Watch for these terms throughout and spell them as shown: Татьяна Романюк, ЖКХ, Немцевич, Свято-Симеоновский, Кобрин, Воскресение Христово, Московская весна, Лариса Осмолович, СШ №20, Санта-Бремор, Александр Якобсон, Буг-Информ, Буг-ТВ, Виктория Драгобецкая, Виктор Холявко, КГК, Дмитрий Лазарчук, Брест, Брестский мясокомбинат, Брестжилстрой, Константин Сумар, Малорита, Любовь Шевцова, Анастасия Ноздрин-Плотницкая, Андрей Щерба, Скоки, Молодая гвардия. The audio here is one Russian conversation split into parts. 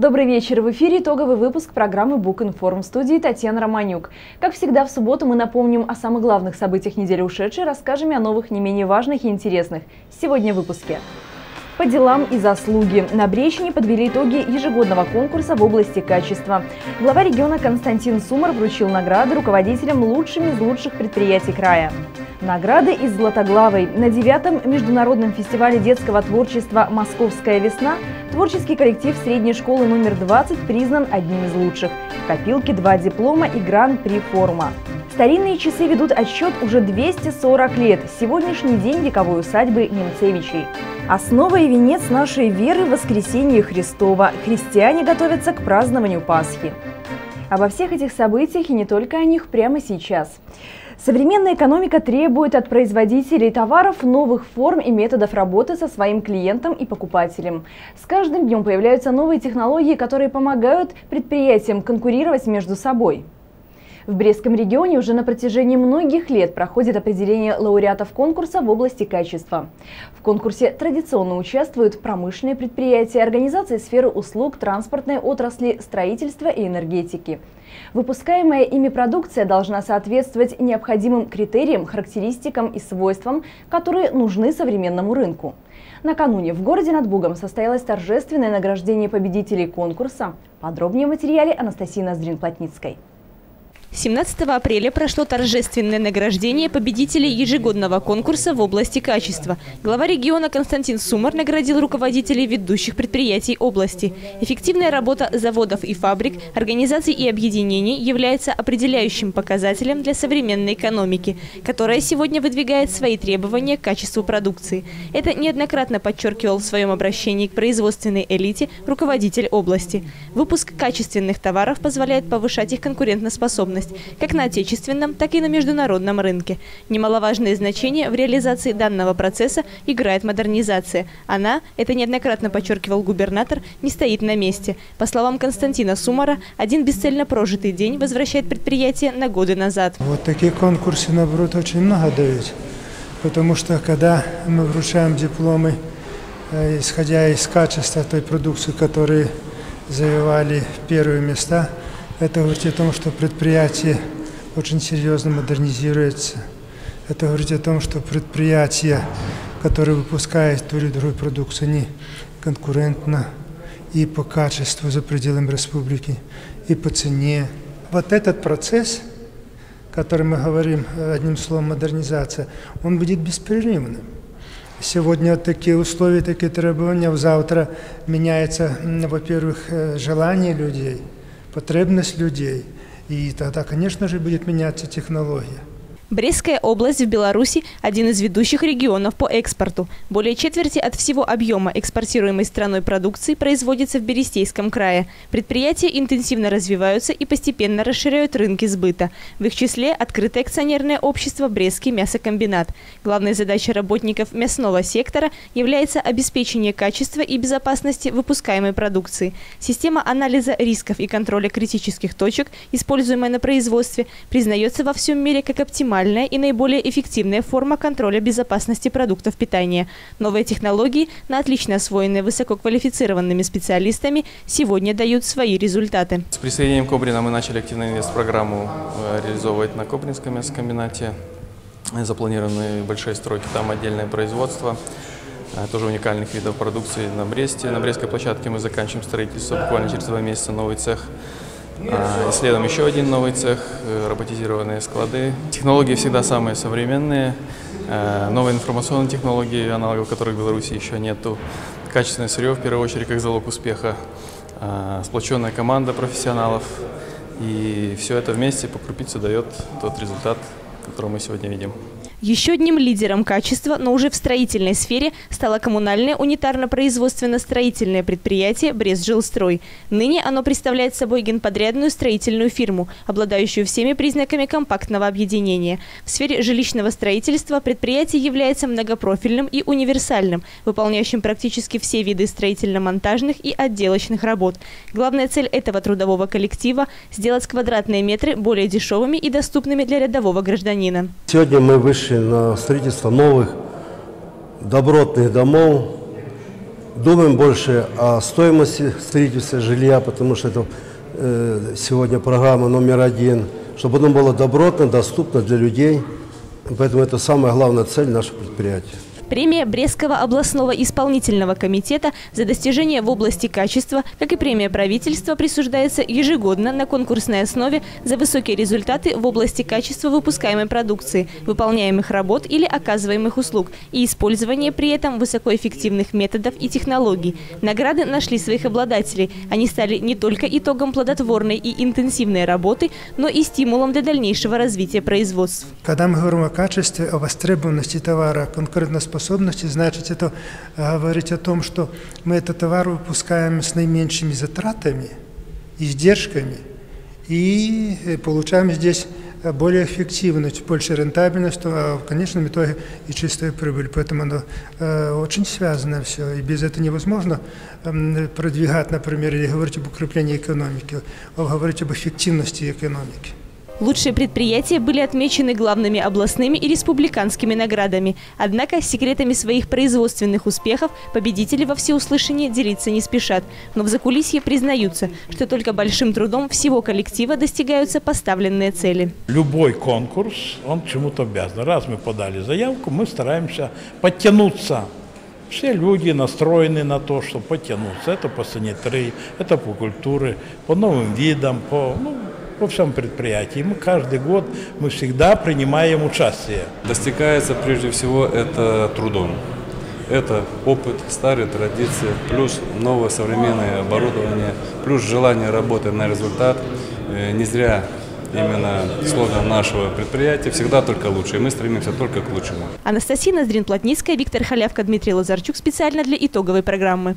Добрый вечер. В эфире итоговый выпуск программы «Буг-Информ», в студии Татьяна Романюк. Как всегда, в субботу мы напомним о самых главных событиях недели ушедшей, расскажем о новых, не менее важных и интересных. Сегодня в выпуске. По делам и заслуги. На Брещине подвели итоги ежегодного конкурса в области качества. Глава региона Константин Сумар вручил награды руководителям лучшими из лучших предприятий края. Награды из Златоглавой. На 9-м международном фестивале детского творчества «Московская весна» творческий коллектив средней школы номер 20 признан одним из лучших. В копилке 2 диплома и гран-при «Форма». Старинные часы ведут отсчет уже 240 лет. Сегодняшний день вековой усадьбы Немцевичей. Основа и венец нашей веры – воскресение Христова. Христиане готовятся к празднованию Пасхи. Обо всех этих событиях и не только о них прямо сейчас. Современная экономика требует от производителей товаров новых форм и методов работы со своим клиентом и покупателем. С каждым днем появляются новые технологии, которые помогают предприятиям конкурировать между собой. В Брестском регионе уже на протяжении многих лет проходит определение лауреатов конкурса в области качества. В конкурсе традиционно участвуют промышленные предприятия, организации сферы услуг, транспортной отрасли, строительства и энергетики. Выпускаемая ими продукция должна соответствовать необходимым критериям, характеристикам и свойствам, которые нужны современному рынку. Накануне в городе над Бугом состоялось торжественное награждение победителей конкурса. Подробнее в материале Анастасии Ноздрин-Плотницкой. 17 апреля прошло торжественное награждение победителей ежегодного конкурса в области качества. Глава региона Константин Сумар наградил руководителей ведущих предприятий области. Эффективная работа заводов и фабрик, организаций и объединений является определяющим показателем для современной экономики, которая сегодня выдвигает свои требования к качеству продукции. Это неоднократно подчеркивал в своем обращении к производственной элите руководитель области. Выпуск качественных товаров позволяет повышать их конкурентоспособность как на отечественном, так и на международном рынке. Немаловажное значение в реализации данного процесса играет модернизация. Она, это неоднократно подчеркивал губернатор, не стоит на месте. По словам Константина Сумара, один бесцельно прожитый день возвращает предприятие на годы назад. Вот такие конкурсы, наоборот, очень много дают, потому что когда мы вручаем дипломы, исходя из качества той продукции, которую завоевали первые места, это говорит о том, что предприятие очень серьезно модернизируется. Это говорит о том, что предприятия, которые выпускают ту или другую продукцию, они конкурентны и по качеству за пределами республики, и по цене. Вот этот процесс, который мы говорим, одним словом, модернизация, он будет беспрерывным. Сегодня такие условия, такие требования, завтра меняется, во-первых, желание людей, потребность людей. И тогда, конечно же, будет меняться технология. Брестская область в Беларуси – один из ведущих регионов по экспорту. Более четверти от всего объема экспортируемой страной продукции производится в Берестейском крае. Предприятия интенсивно развиваются и постепенно расширяют рынки сбыта. В их числе открытое акционерное общество «Брестский мясокомбинат». Главной задачей работников мясного сектора является обеспечение качества и безопасности выпускаемой продукции. Система анализа рисков и контроля критических точек, используемая на производстве, признается во всем мире как оптимальная и наиболее эффективная форма контроля безопасности продуктов питания. Новые технологии, на отлично освоенные высококвалифицированными специалистами, сегодня дают свои результаты. С присоединением Кобрина мы начали активно инвестпрограмму реализовывать на Кобринском мясокомбинате. Запланированы большие стройки, там отдельное производство тоже уникальных видов продукции на Бресте. На Брестской площадке мы заканчиваем строительство буквально через 2 месяца, новый цех. Следом еще один новый цех, роботизированные склады. Технологии всегда самые современные, новые информационные технологии, аналогов которых в Беларуси еще нету. Качественное сырье, в первую очередь, как залог успеха, сплоченная команда профессионалов. И все это вместе по крупице дает тот результат, который мы сегодня видим. Еще одним лидером качества, но уже в строительной сфере, стало коммунальное унитарно-производственно-строительное предприятие «Брестжилстрой». Ныне оно представляет собой генподрядную строительную фирму, обладающую всеми признаками компактного объединения. В сфере жилищного строительства предприятие является многопрофильным и универсальным, выполняющим практически все виды строительно-монтажных и отделочных работ. Главная цель этого трудового коллектива – сделать квадратные метры более дешевыми и доступными для рядового гражданина. Сегодня мы вышли на строительство новых добротных домов Думаем больше о стоимости строительства жилья, потому что это сегодня программа №1, чтобы оно было добротно, доступно для людей. Поэтому это самая главная цель нашего предприятия. Премия Брестского областного исполнительного комитета за достижения в области качества, как и премия правительства, присуждается ежегодно на конкурсной основе за высокие результаты в области качества выпускаемой продукции, выполняемых работ или оказываемых услуг и использование при этом высокоэффективных методов и технологий. Награды нашли своих обладателей. Они стали не только итогом плодотворной и интенсивной работы, но и стимулом для дальнейшего развития производств. Когда мы говорим о качестве, о востребованности товара, конкурентоспособности, значит, это говорить о том, что мы этот товар выпускаем с наименьшими затратами, издержками и получаем здесь более эффективность, больше рентабельность, а в конечном итоге и чистую прибыль. Поэтому оно очень связано все, и без этого невозможно продвигать, например, или говорить об укреплении экономики, говорить об эффективности экономики. Лучшие предприятия были отмечены главными областными и республиканскими наградами. Однако секретами своих производственных успехов победители во всеуслышание делиться не спешат. Но в закулисье признаются, что только большим трудом всего коллектива достигаются поставленные цели. Любой конкурс, он чему-то обязан. Раз мы подали заявку, мы стараемся подтянуться. Все люди настроены на то, что подтянуться. Это по санитарии, это по культуре, по новым видам, по всем предприятии. Мы каждый год, мы всегда принимаем участие. Достигается прежде всего это трудом. Это опыт, старые традиции, плюс новое современное оборудование, плюс желание работы на результат. Не зря именно слоган нашего предприятия «Всегда только лучше», и мы стремимся только к лучшему. Анастасия Ноздрин-Плотницкая, Виктор Холявко, Дмитрий Лазарчук. Специально для итоговой программы.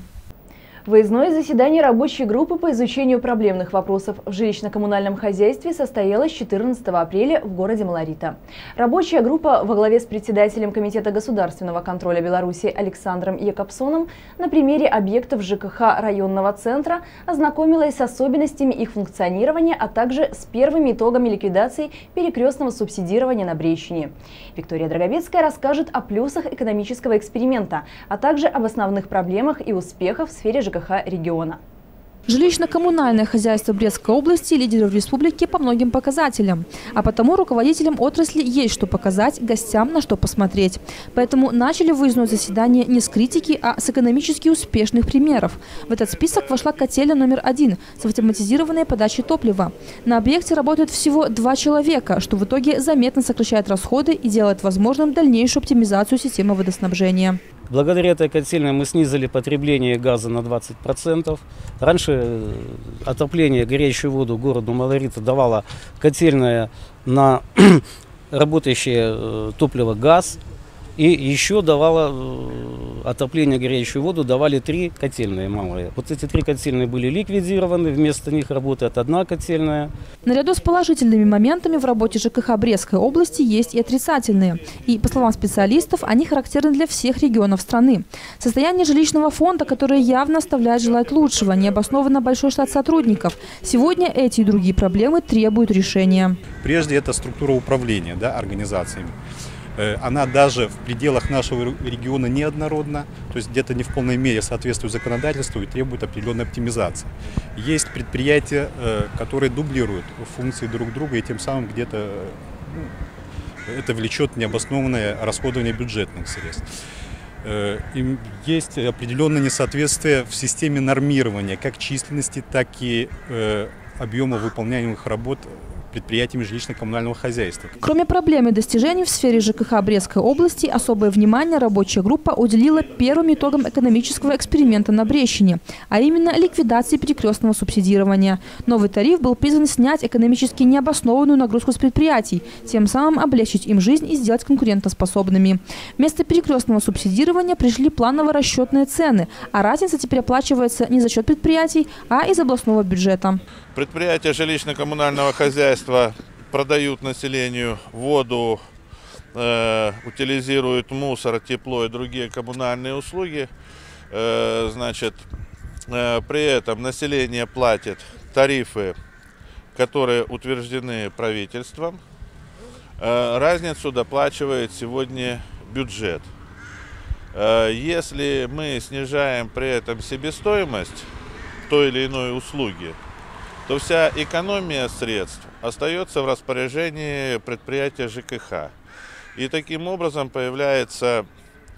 Выездное заседание рабочей группы по изучению проблемных вопросов в жилищно-коммунальном хозяйстве состоялось 14 апреля в городе Малорита. Рабочая группа во главе с председателем Комитета государственного контроля Беларуси Александром Якобсоном на примере объектов ЖКХ районного центра ознакомилась с особенностями их функционирования, а также с первыми итогами ликвидации перекрестного субсидирования на Брестщине. Виктория Драгобецкая расскажет о плюсах экономического эксперимента, а также об основных проблемах и успехах в сфере ЖКХ региона. Жилищно-коммунальное хозяйство Брестской области – лидер в республике по многим показателям. А потому руководителям отрасли есть что показать, гостям на что посмотреть. Поэтому начали выездное заседание не с критики, а с экономически успешных примеров. В этот список вошла котельная №1 с автоматизированной подачей топлива. На объекте работают всего 2 человека, что в итоге заметно сокращает расходы и делает возможным дальнейшую оптимизацию системы водоснабжения. Благодаря этой котельной мы снизили потребление газа на 20%. Раньше отопление, горячую воду городу Малорита давала котельная на работающее топливо газ. И еще давала отопление, горячую воду давали 3 котельные малые. Вот эти 3 котельные были ликвидированы, вместо них работает 1 котельная. Наряду с положительными моментами в работе ЖКХ Брестской области есть и отрицательные. И, по словам специалистов, они характерны для всех регионов страны. Состояние жилищного фонда, которое явно оставляет желать лучшего, необоснованно большой штат сотрудников. Сегодня эти и другие проблемы требуют решения. Прежде это структура управления, организациями. Она даже в пределах нашего региона неоднородна, то есть где-то не в полной мере соответствует законодательству и требует определенной оптимизации. Есть предприятия, которые дублируют функции друг друга, и тем самым где-то это влечет необоснованное расходование бюджетных средств. И есть определенное несоответствие в системе нормирования как численности, так и объема выполняемых работ предприятиями жилищно-коммунального хозяйства. Кроме проблем и достижений в сфере ЖКХ Брестской области, особое внимание рабочая группа уделила первым итогам экономического эксперимента на Брестщине, а именно ликвидации перекрестного субсидирования. Новый тариф был призван снять экономически необоснованную нагрузку с предприятий, тем самым облегчить им жизнь и сделать конкурентоспособными. Вместо перекрестного субсидирования пришли планово-расчетные цены, а разница теперь оплачивается не за счет предприятий, а из областного бюджета. Предприятия жилищно-коммунального хозяйства продают населению воду, утилизируют мусор, тепло и другие коммунальные услуги. При этом население платит тарифы, которые утверждены правительством. Разницу доплачивает сегодня бюджет. Если мы снижаем при этом себестоимость той или иной услуги, то вся экономия средств остается в распоряжении предприятия ЖКХ. И таким образом появляется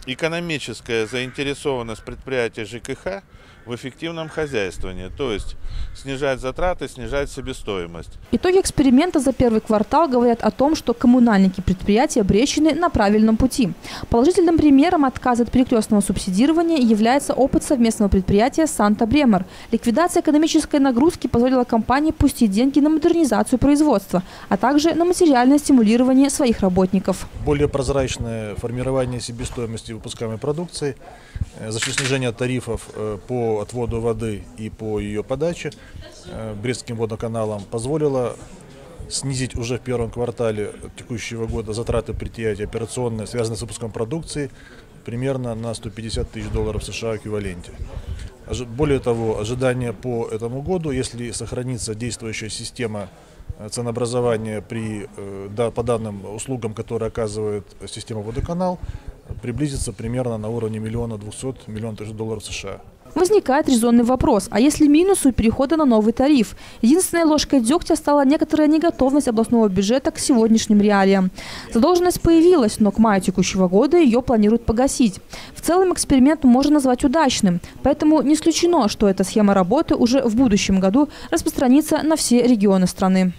экономическая заинтересованность предприятия ЖКХ в эффективном хозяйствовании, то есть снижать затраты, снижать себестоимость. Итоги эксперимента за первый квартал говорят о том, что коммунальники предприятия Брещины на правильном пути. Положительным примером отказа от перекрестного субсидирования является опыт совместного предприятия «Санта-Бремор». Ликвидация экономической нагрузки позволила компании пустить деньги на модернизацию производства, а также на материальное стимулирование своих работников. Более прозрачное формирование себестоимости выпускаемой продукции за счет снижения тарифов по отводу воды и по ее подаче Брестским водоканалам позволило снизить уже в первом квартале текущего года затраты предприятия операционные, связанные с выпуском продукции, примерно на $150 тысяч эквиваленте. Более того, ожидания по этому году, если сохранится действующая система ценообразования по данным услугам, которые оказывает система водоканал, приблизится примерно на уровне $1 200 000 $1 000 000 США. Возникает резонный вопрос, а если минус у перехода на новый тариф? Единственной ложкой дегтя стала некоторая неготовность областного бюджета к сегодняшним реалиям. Задолженность появилась, но к маю текущего года ее планируют погасить. В целом эксперимент можно назвать удачным, поэтому не исключено, что эта схема работы уже в будущем году распространится на все регионы страны.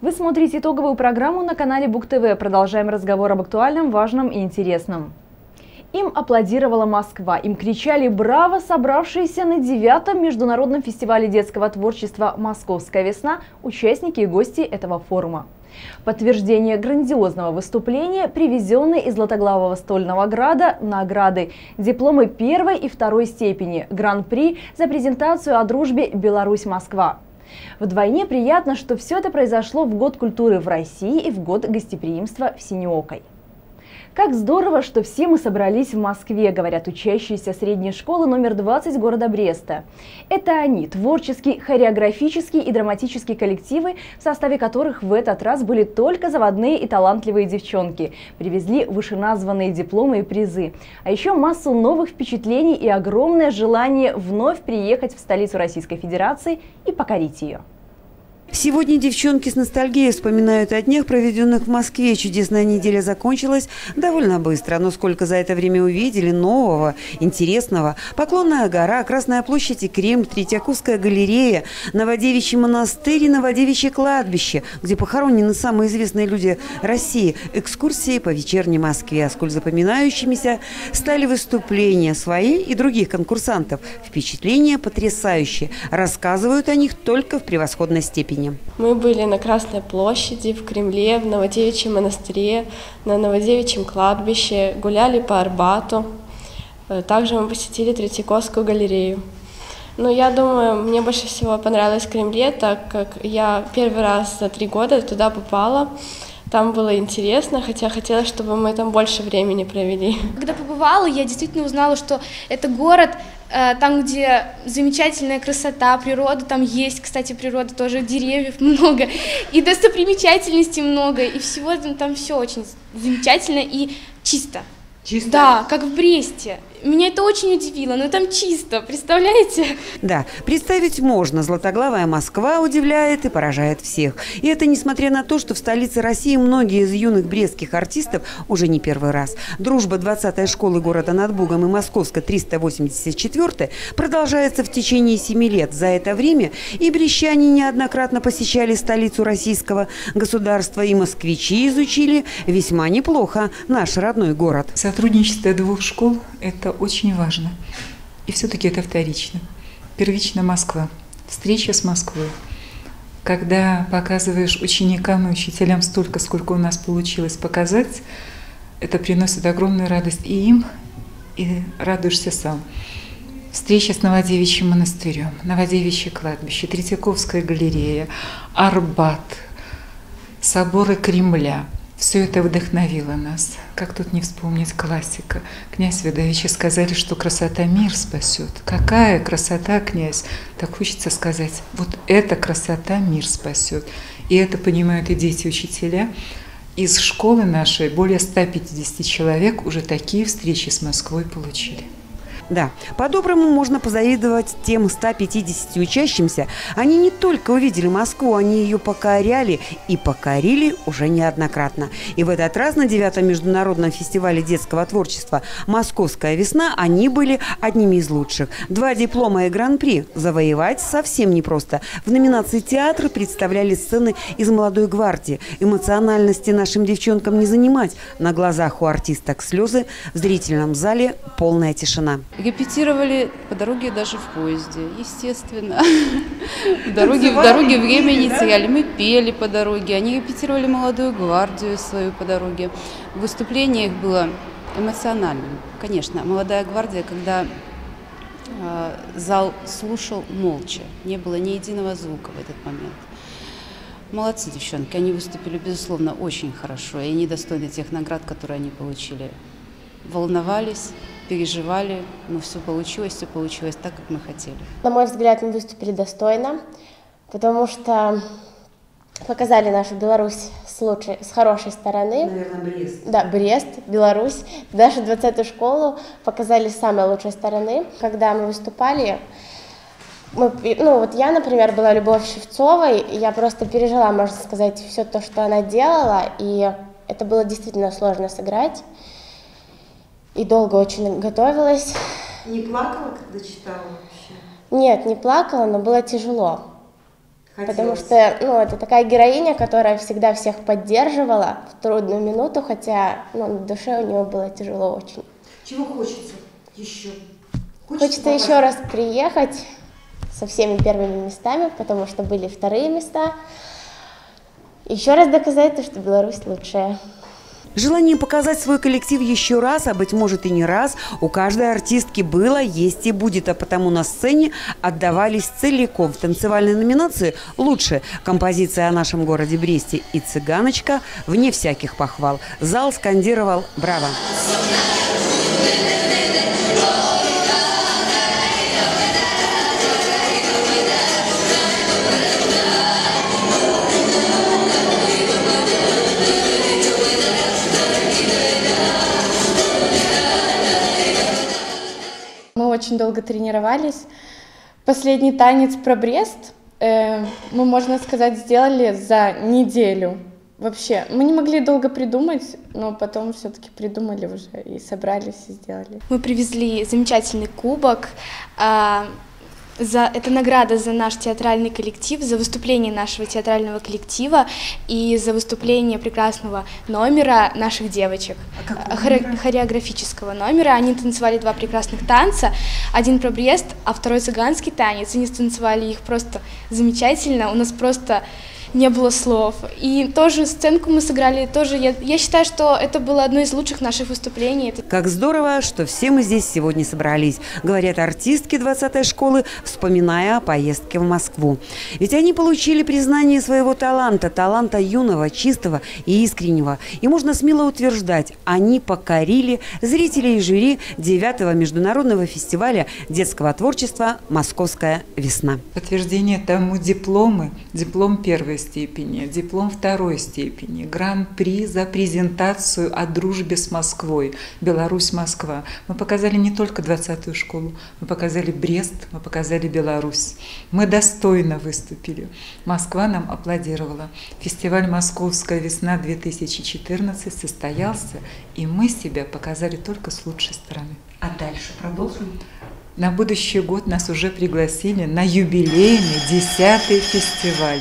Вы смотрите итоговую программу на канале Буг-ТВ. Продолжаем разговор об актуальном, важном и интересном. Им аплодировала Москва, им кричали «Браво!» собравшиеся на 9-м международном фестивале детского творчества «Московская весна» участники и гости этого форума. Подтверждение грандиозного выступления привезенные из Златоглавого Стольного Града награды, дипломы первой и второй степени, гран-при за презентацию о дружбе «Беларусь-Москва». Вдвойне приятно, что все это произошло в год культуры в России и в год гостеприимства в Синеокой. Как здорово, что все мы собрались в Москве, говорят учащиеся средней школы номер 20 города Бреста. Это они, творческие, хореографические и драматические коллективы, в составе которых в этот раз были только заводные и талантливые девчонки, привезли вышеназванные дипломы и призы, а еще массу новых впечатлений и огромное желание вновь приехать в столицу Российской Федерации и покорить ее. Сегодня девчонки с ностальгией вспоминают о днях, проведенных в Москве. Чудесная неделя закончилась довольно быстро. Но сколько за это время увидели нового, интересного. Поклонная гора, Красная площадь и Кремль, Третьяковская галерея, Новодевичий монастырь и Новодевичье кладбище, где похоронены самые известные люди России. Экскурсии по вечерней Москве. А сколь запоминающимися стали выступления свои и других конкурсантов. Впечатления потрясающие. Рассказывают о них только в превосходной степени. Мы были на Красной площади, в Кремле, в Новодевичьем монастыре, на Новодевичьем кладбище, гуляли по Арбату. Также мы посетили Третьяковскую галерею. Но я думаю, мне больше всего понравилось в Кремле, так как я первый раз за 3 года туда попала. Там было интересно, хотя хотелось, чтобы мы там больше времени провели. Когда побывала, я действительно узнала, что это город, там, где замечательная красота, природа, там есть, кстати, природа тоже, деревьев много, и достопримечательностей много, и всего там все очень замечательно и чисто. Чисто? Да, как в Бресте. Меня это очень удивило, но там чисто, представляете? Да, представить можно. Златоглавая Москва удивляет и поражает всех. И это несмотря на то, что в столице России многие из юных брестских артистов уже не первый раз. Дружба 20-й школы города над Бугом и Московска 384-й продолжается в течение 7 лет. За это время и брещане неоднократно посещали столицу российского государства, и москвичи изучили весьма неплохо наш родной город. Сотрудничество 2 школ – это очень важно. И все-таки это вторично. Первично Москва. Встреча с Москвой. Когда показываешь ученикам и учителям столько, сколько у нас получилось показать, это приносит огромную радость и им, и радуешься сам. Встреча с Новодевичьим монастырем, Новодевичье кладбище, Третьяковская галерея, Арбат, соборы Кремля. Все это вдохновило нас. Как тут не вспомнить классика? Князь Ведовичи сказали, что красота мир спасет. Какая красота, князь? Так хочется сказать, вот эта красота мир спасет. И это понимают и дети, и учителя. Из школы нашей более 150 человек уже такие встречи с Москвой получили. Да, по-доброму можно позавидовать тем 150 учащимся. Они не только увидели Москву, они ее покоряли и покорили уже неоднократно. И в этот раз на 9-м международном фестивале детского творчества «Московская весна» они были одними из лучших. 2 диплома и гран-при завоевать совсем непросто. В номинации «Театр» представляли сцены из «Молодой гвардии». Эмоциональности нашим девчонкам не занимать. На глазах у артисток слезы, в зрительном зале полная тишина. Репетировали по дороге даже в поезде, естественно. В дороге время не теряли. Мы пели по дороге, они репетировали «Молодую гвардию» свою по дороге. Выступление их было эмоциональным. Конечно, «Молодая гвардия», когда зал слушал молча, не было ни единого звука в этот момент. Молодцы девчонки, они выступили, безусловно, очень хорошо, и они достойны тех наград, которые они получили. Волновались, переживали, но все получилось так, как мы хотели. На мой взгляд, мы выступили достойно, потому что показали нашу Беларусь с хорошей стороны. Наверное, Брест. Да, Брест, Беларусь, даже 20-ю школу показали с самой лучшей стороны. Когда мы выступали, я, например, была Любовь Шевцовой, и я просто пережила, можно сказать, все то, что она делала, и это было действительно сложно сыграть. И долго очень готовилась. Не плакала, когда читала вообще? Нет, не плакала, но было тяжело. Хотелось. Потому что это такая героиня, которая всегда всех поддерживала в трудную минуту, хотя на душе у нее было тяжело очень. Чего хочется еще? Хочется еще раз приехать со всеми первыми местами, потому что были вторые места. Еще раз доказать то, что Беларусь лучшая. Желание показать свой коллектив еще раз, а быть может и не раз, у каждой артистки было, есть и будет, а потому на сцене отдавались целиком. В танцевальной номинации лучше композиция о нашем городе Бресте и «Цыганочка» вне всяких похвал. Зал скандировал «Браво!». Очень долго тренировались. Последний танец про Брест мы, можно сказать, сделали за неделю. Вообще, мы не могли долго придумать, но потом все-таки придумали уже и собрались, и сделали. Мы привезли замечательный кубок. Это награда за наш театральный коллектив, за выступление нашего театрального коллектива и за выступление прекрасного номера наших девочек, хореографического номера. Они танцевали 2 прекрасных танца, один про Брест, а второй цыганский танец. Они станцевали их просто замечательно, у нас просто не было слов. И тоже сценку мы сыграли, тоже я считаю, что это было одно из лучших наших выступлений. Как здорово, что все мы здесь сегодня собрались, говорят артистки 20-й школы, вспоминая о поездке в Москву. Ведь они получили признание своего таланта, таланта юного, чистого и искреннего. И можно смело утверждать, они покорили зрителей и жюри 9-го международного фестиваля детского творчества «Московская весна». Подтверждение тому дипломы, диплом первой степени, диплом 2-й степени, гран-при за презентацию о дружбе с Москвой, Беларусь-Москва. Мы показали не только 20-ю школу, мы показали Брест, мы показали Беларусь. Мы достойно выступили. Москва нам аплодировала. Фестиваль «Московская весна 2014» состоялся, и мы себя показали только с лучшей стороны. А дальше продолжим? На будущий год нас уже пригласили на юбилейный 10-й фестиваль.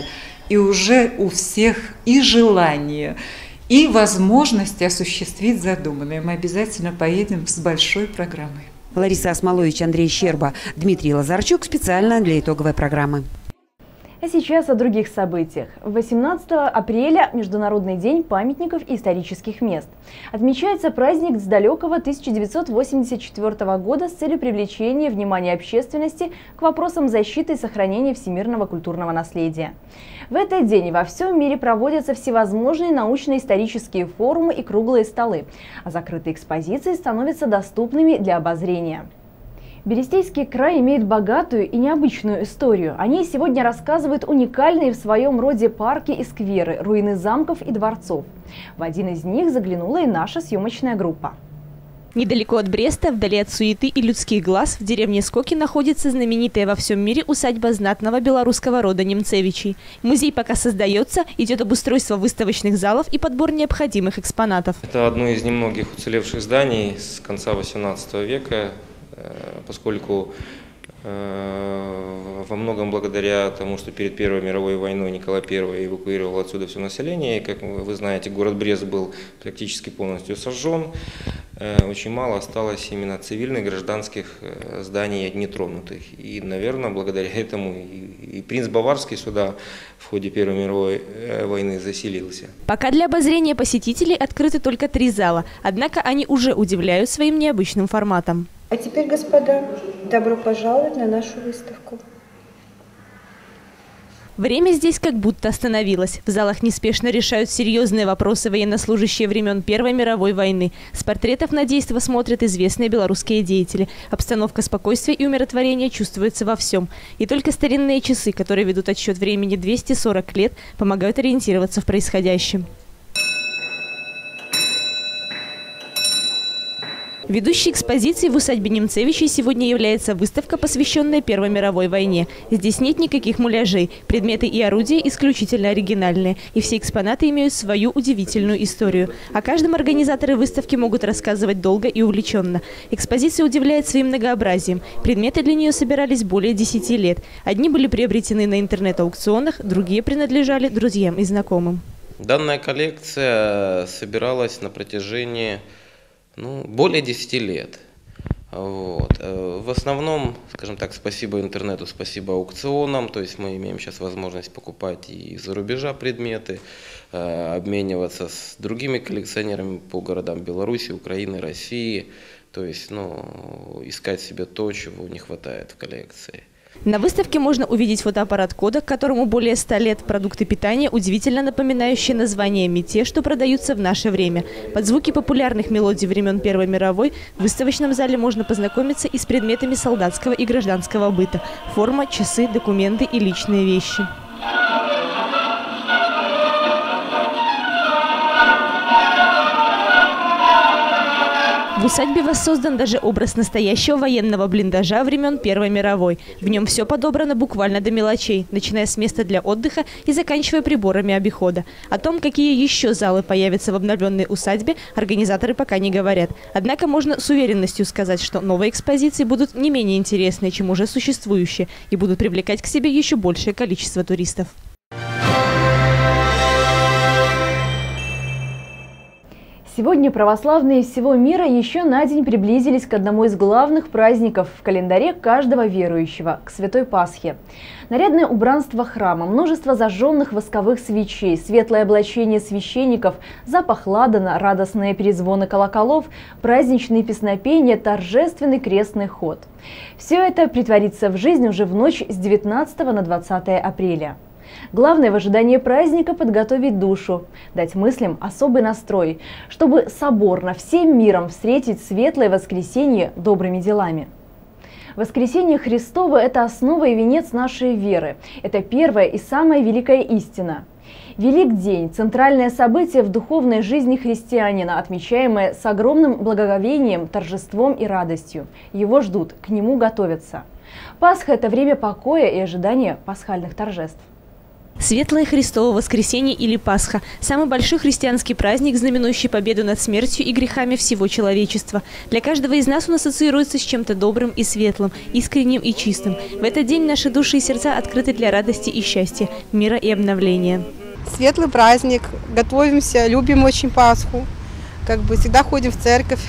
И уже у всех и желание, и возможность осуществить задуманное. Мы обязательно поедем с большой программой. Лариса Осмолович, Андрей Щерба, Дмитрий Лазарчук. Специально для итоговой программы. А сейчас о других событиях. 18 апреля – Международный день памятников и исторических мест. Отмечается праздник с далекого 1984 года с целью привлечения внимания общественности к вопросам защиты и сохранения всемирного культурного наследия. В этот день во всем мире проводятся всевозможные научно-исторические форумы и круглые столы, а закрытые экспозиции становятся доступными для обозрения. Берестейский край имеет богатую и необычную историю. О ней сегодня рассказывают уникальные в своем роде парки и скверы, руины замков и дворцов. В один из них заглянула и наша съемочная группа. Недалеко от Бреста, вдали от суеты и людских глаз, в деревне Скоки находится знаменитая во всем мире усадьба знатного белорусского рода Немцевичей. Музей пока создается, идет обустройство выставочных залов и подбор необходимых экспонатов. Это одно из немногих уцелевших зданий с конца XVIII века, поскольку во многом благодаря тому, что перед Первой мировой войной Николай I эвакуировал отсюда все население. И, как вы знаете, город Брест был практически полностью сожжен. Очень мало осталось именно цивильных, гражданских зданий нетронутых. И, наверное, благодаря этому и принц Баварский сюда в ходе Первой мировой войны заселился. Пока для обозрения посетителей открыты только 3 зала. Однако они уже удивляют своим необычным форматом. А теперь, господа, добро пожаловать на нашу выставку. Время здесь как будто остановилось. В залах неспешно решают серьезные вопросы военнослужащие времен Первой мировой войны. С портретов на действо смотрят известные белорусские деятели. Обстановка спокойствия и умиротворения чувствуется во всем. И только старинные часы, которые ведут отсчет времени 240 лет, помогают ориентироваться в происходящем. Ведущей экспозицией в усадьбе Немцевичей сегодня является выставка, посвященная Первой мировой войне. Здесь нет никаких муляжей. Предметы и орудия исключительно оригинальные. И все экспонаты имеют свою удивительную историю. О каждом организаторы выставки могут рассказывать долго и увлеченно. Экспозиция удивляет своим многообразием. Предметы для нее собирались более 10 лет. Одни были приобретены на интернет-аукционах, другие принадлежали друзьям и знакомым. Данная коллекция собиралась на протяжении более 10 лет. Вот. В основном, скажем так, спасибо интернету, спасибо аукционам. То есть мы имеем сейчас возможность покупать и из-за рубежа предметы, обмениваться с другими коллекционерами по городам Беларуси, Украины, России. То есть искать себе то, чего не хватает в коллекции. На выставке можно увидеть фотоаппарат «Кода», которому более 100 лет, продукты питания, удивительно напоминающие названиями те, что продаются в наше время. Под звуки популярных мелодий времен Первой мировой в выставочном зале можно познакомиться и с предметами солдатского и гражданского быта – форма, часы, документы и личные вещи. В усадьбе воссоздан даже образ настоящего военного блиндажа времен Первой мировой. В нем все подобрано буквально до мелочей, начиная с места для отдыха и заканчивая приборами обихода. О том, какие еще залы появятся в обновленной усадьбе, организаторы пока не говорят. Однако можно с уверенностью сказать, что новые экспозиции будут не менее интересные, чем уже существующие, и будут привлекать к себе еще большее количество туристов. Сегодня православные из всего мира еще на день приблизились к одному из главных праздников в календаре каждого верующего – к Святой Пасхе. Нарядное убранство храма, множество зажженных восковых свечей, светлое облачение священников, запах ладана, радостные перезвоны колоколов, праздничные песнопения, торжественный крестный ход. Все это притворится в жизнь уже в ночь с 19 на 20 апреля. Главное в ожидании праздника – подготовить душу, дать мыслям особый настрой, чтобы соборно всем миром встретить светлое воскресенье добрыми делами. Воскресение Христово – это основа и венец нашей веры. Это первая и самая великая истина. Велик день – центральное событие в духовной жизни христианина, отмечаемое с огромным благоговением, торжеством и радостью. Его ждут, к нему готовятся. Пасха – это время покоя и ожидания пасхальных торжеств. Светлое Христово воскресенье или Пасха – самый большой христианский праздник, знаменующий победу над смертью и грехами всего человечества. Для каждого из нас он ассоциируется с чем-то добрым и светлым, искренним и чистым. В этот день наши души и сердца открыты для радости и счастья, мира и обновления. Светлый праздник, готовимся, любим очень Пасху, всегда ходим в церковь,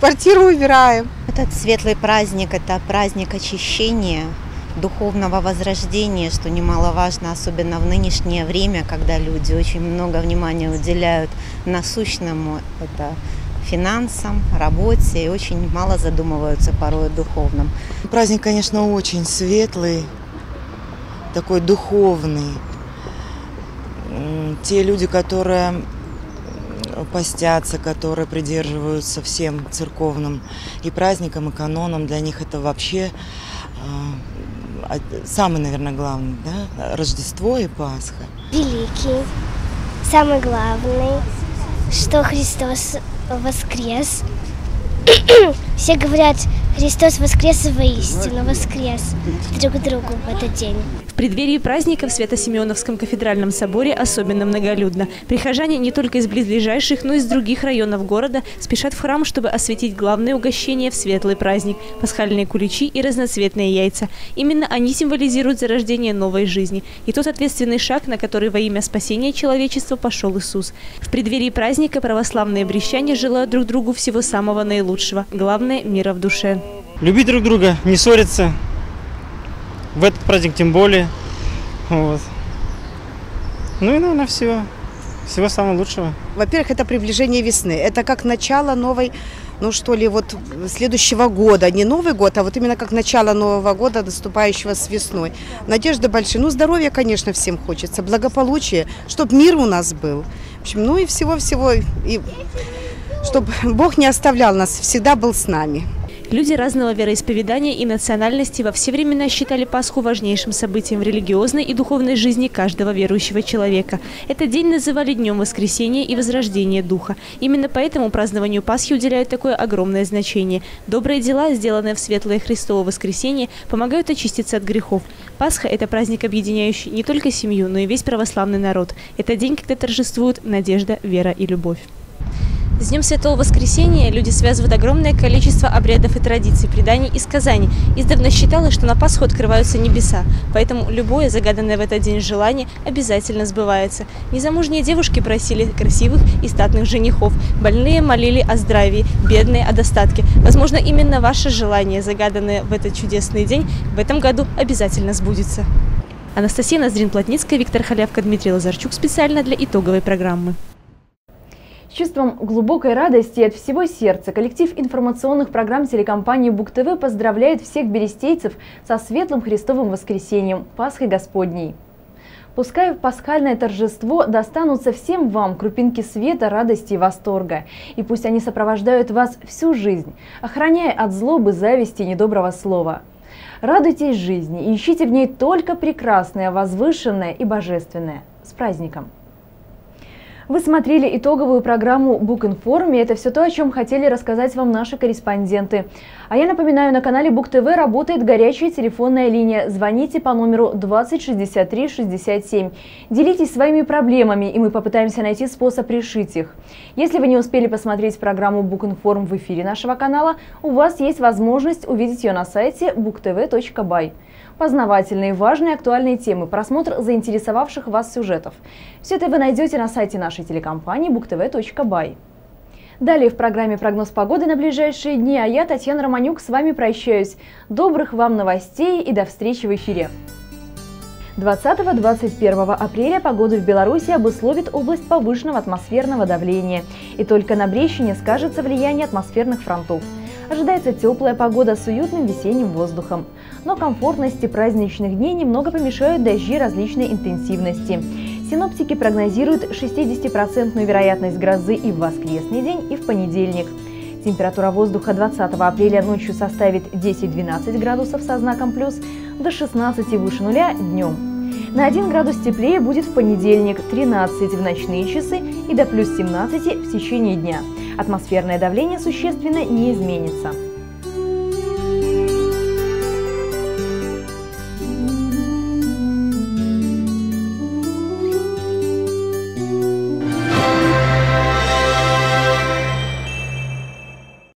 квартиру убираем. Этот светлый праздник – это праздник очищения, духовного возрождения, что немаловажно, особенно в нынешнее время, когда люди очень много внимания уделяют насущному, это финансам, работе, и очень мало задумываются порой о духовном. Праздник, конечно, очень светлый, такой духовный. Те люди, которые постятся, которые придерживаются всем церковным и праздникам, и канонам. Для них это вообще самый, наверное, главный, да? Рождество и Пасха. Великий, самый главный, что Христос воскрес. Все говорят: Христос воскрес, и воистину воскрес, друг другу в этот день. В преддверии праздника в Свято-Симеоновском кафедральном соборе особенно многолюдно. Прихожане не только из близлежащих, но и из других районов города спешат в храм, чтобы осветить главное угощение в светлый праздник – пасхальные куличи и разноцветные яйца. Именно они символизируют зарождение новой жизни и тот ответственный шаг, на который во имя спасения человечества пошел Иисус. В преддверии праздника православные брестчане желают друг другу всего самого наилучшего, главное – мира в душе. Любить друг друга, не ссориться, в этот праздник тем более. Вот. Ну и, наверное, все. Всего самого лучшего. Во-первых, это приближение весны. Это как начало новой, ну что ли, вот следующего года. Не Новый год, а вот именно как начало Нового года, наступающего с весной. Надежда большая. Ну, здоровья, конечно, всем хочется, благополучие, чтобы мир у нас был. В общем, ну и всего-всего, и чтобы Бог не оставлял нас, всегда был с нами. Люди разного вероисповедания и национальности во все времена считали Пасху важнейшим событием в религиозной и духовной жизни каждого верующего человека. Этот день называли Днем Воскресения и Возрождения Духа. Именно поэтому празднованию Пасхи уделяют такое огромное значение. Добрые дела, сделанные в светлое Христово воскресенье, помогают очиститься от грехов. Пасха – это праздник, объединяющий не только семью, но и весь православный народ. Это день, когда торжествуют надежда, вера и любовь. С Днем Святого Воскресения люди связывают огромное количество обрядов и традиций, преданий и сказаний. Издавна считалось, что на Пасху открываются небеса, поэтому любое загаданное в этот день желание обязательно сбывается. Незамужние девушки просили красивых и статных женихов, больные молили о здравии, бедные – о достатке. Возможно, именно ваше желание, загаданное в этот чудесный день, в этом году обязательно сбудется. Анастасия Ноздрин-Плотницкая, Виктор Холявко, Дмитрий Лазарчук. Специально для итоговой программы. С чувством глубокой радости от всего сердца коллектив информационных программ телекомпании Буг-ТВ поздравляет всех берестейцев со светлым Христовым воскресением, Пасхой Господней. Пускай в пасхальное торжество достанутся всем вам крупинки света, радости и восторга. И пусть они сопровождают вас всю жизнь, охраняя от злобы, зависти и недоброго слова. Радуйтесь жизни и ищите в ней только прекрасное, возвышенное и божественное. С праздником! Вы смотрели итоговую программу «Буг-Информ», и это все то, о чем хотели рассказать вам наши корреспонденты. А я напоминаю, на канале Буг-ТВ работает горячая телефонная линия. Звоните по номеру 206367. Делитесь своими проблемами, и мы попытаемся найти способ решить их. Если вы не успели посмотреть программу «Буг-Информ» в эфире нашего канала, у вас есть возможность увидеть ее на сайте bugtv.by. Познавательные, важные, актуальные темы, просмотр заинтересовавших вас сюжетов. Все это вы найдете на сайте нашей телекомпании bugtv.by. Далее в программе прогноз погоды на ближайшие дни, а я, Татьяна Романюк, с вами прощаюсь. Добрых вам новостей и до встречи в эфире. 20-21 апреля погоду в Беларуси обусловит область повышенного атмосферного давления. И только на Брестчине скажется влияние атмосферных фронтов. Ожидается теплая погода с уютным весенним воздухом. Но комфортности праздничных дней немного помешают дожди различной интенсивности. Синоптики прогнозируют 60% вероятность грозы и в воскресный день, и в понедельник. Температура воздуха 20 апреля ночью составит 10-12 градусов со знаком плюс, до 16 выше нуля днем. На 1 градус теплее будет в понедельник, 13 в ночные часы и до плюс 17 в течение дня. Атмосферное давление существенно не изменится.